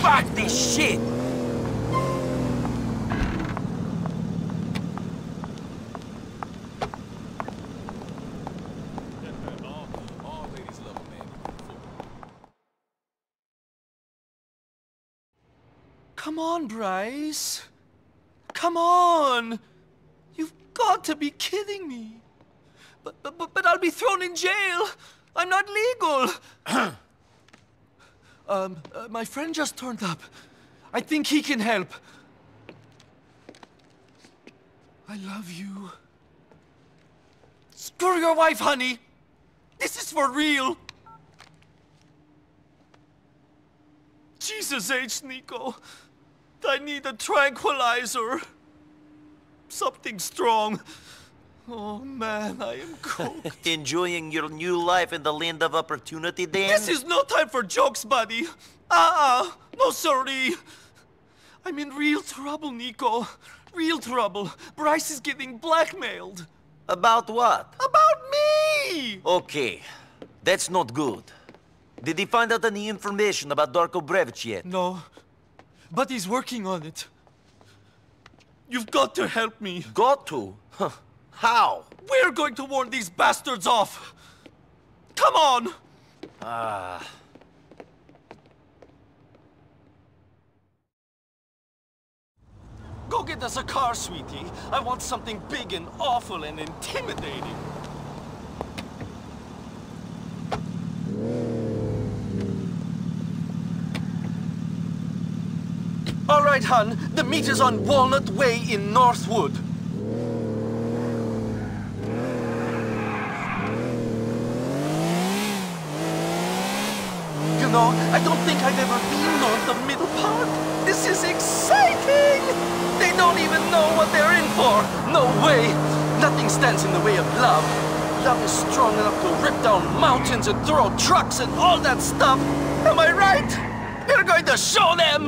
Fuck this shit! Come on, Bryce. Come on! You've got to be kidding me. But I'll be thrown in jail. I'm not legal. My friend just turned up. I think he can help. I love you. Screw your wife, honey. This is for real. Jesus H, Nico. I need a tranquilizer. Something strong. Oh, man, I am cooked. Enjoying your new life in the land of opportunity, Dan? This is no time for jokes, buddy. No sorry. I'm in real trouble, Nico. Real trouble. Bryce is getting blackmailed. About what? About me! Okay, that's not good. Did he find out any information about Darko Brevic yet? No, but he's working on it. You've got to help me. Got to? Huh. How? We're going to warn these bastards off! Come on! Go get us a car, sweetie. I want something big and awful and intimidating. All right, hun. The meet is on Walnut Way in Northwood. No, I don't think I've ever been north of Middle Park. This is exciting! They don't even know what they're in for. No way. Nothing stands in the way of love. Love is strong enough to rip down mountains and throw trucks and all that stuff. Am I right? We're going to show them!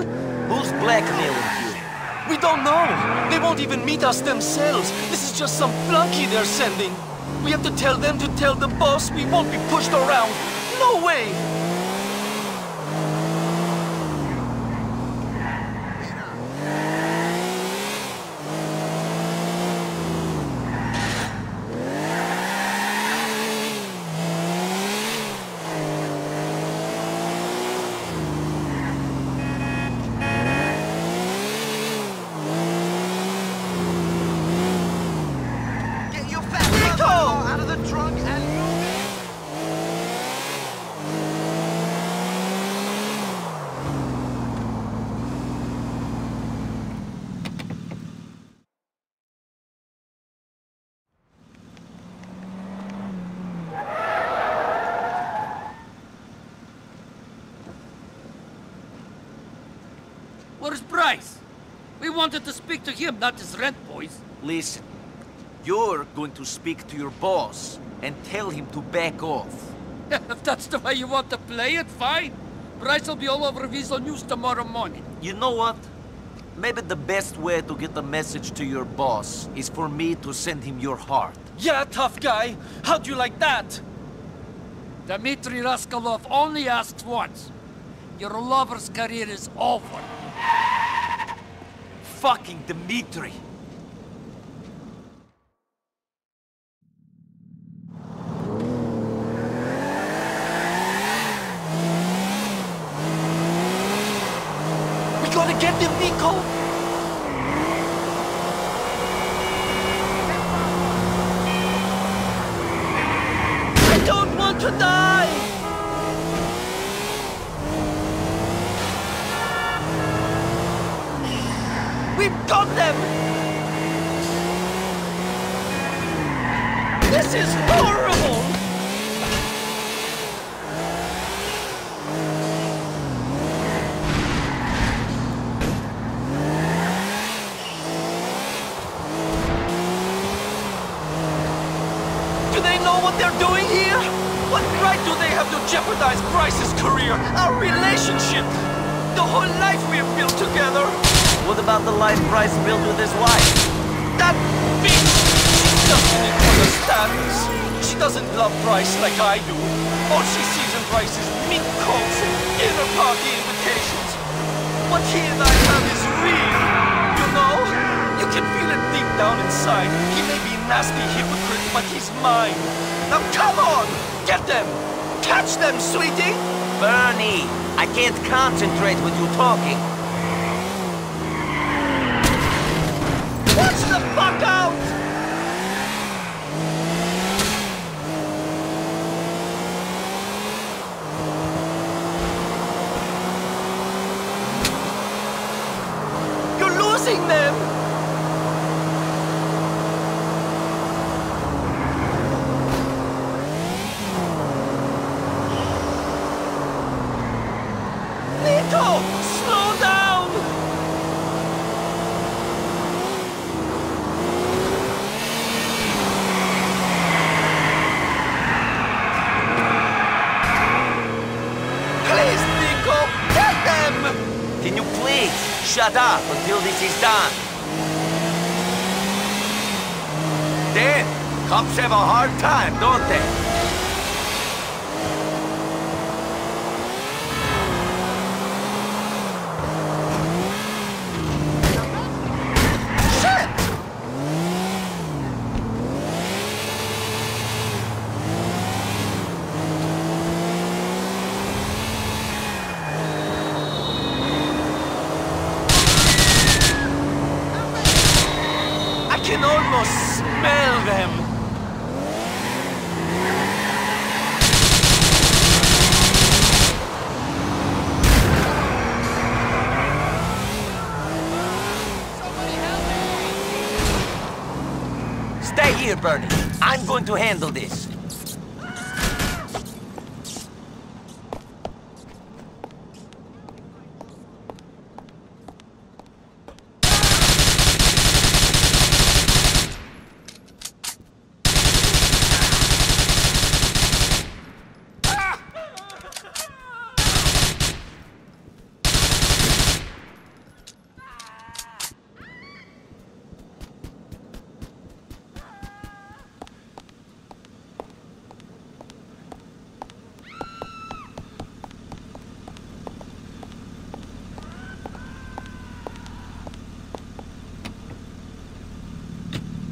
Who's blackmailing you? We don't know. They won't even meet us themselves. This is just some flunky they're sending. We have to tell them to tell the boss we won't be pushed around. No way! Where's Bryce? We wanted to speak to him, not his red boys. Listen, you're going to speak to your boss and tell him to back off. If that's the way you want to play it, fine. Bryce will be all over Visa News tomorrow morning. You know what? Maybe the best way to get the message to your boss is for me to send him your heart. Yeah, tough guy. How do you like that? Dimitri Rascalov only asked once. Your lover's career is over. Fucking Dimitri! We gotta get them, Nico! Got them! This is horrible! Do they know what they're doing here? What right do they have to jeopardize Bryce's career, our relationship, the whole life we've built together? What about the life Bryce built with his wife? That bitch! She doesn't understand this. She doesn't love Bryce like I do. All she sees in Bryce is mink coats and dinner party invitations. What here I have is real, you know? You can feel it deep down inside. He may be a nasty hypocrite, but he's mine. Now come on! Get them! Catch them, sweetie! Bernie, I can't concentrate with you talking. Watch the fuck out! Shut up until this is done. Damn, cops have a hard time, don't they? Shit! I can almost smell them! Somebody help me! Stay here, Bernie. I'm going to handle this.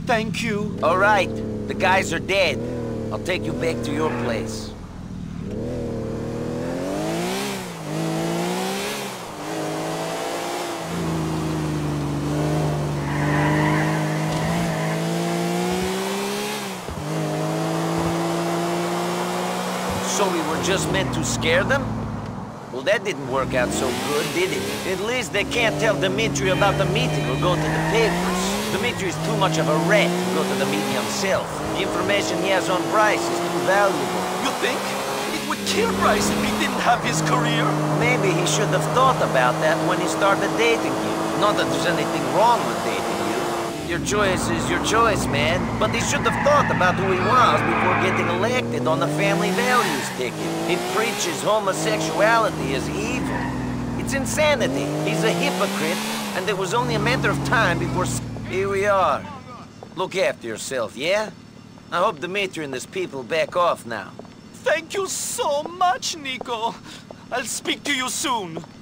Thank you. All right. The guys are dead. I'll take you back to your place. So we were just meant to scare them? Well, that didn't work out so good, did it? At least they can't tell Dimitri about the meeting or go to the papers. Dimitri is too much of a rat to go to the meeting himself. The information he has on Bryce is too valuable. You think? It would kill Bryce if he didn't have his career? Maybe he should have thought about that when he started dating you. Not that there's anything wrong with dating you. Your choice is your choice, man. But he should have thought about who he was before getting elected on the family values ticket. He preaches homosexuality as evil. It's insanity. He's a hypocrite, and it was only a matter of time before... Here we are. Look after yourself, yeah? I hope Dimitri and his people back off now. Thank you so much, Nico. I'll speak to you soon.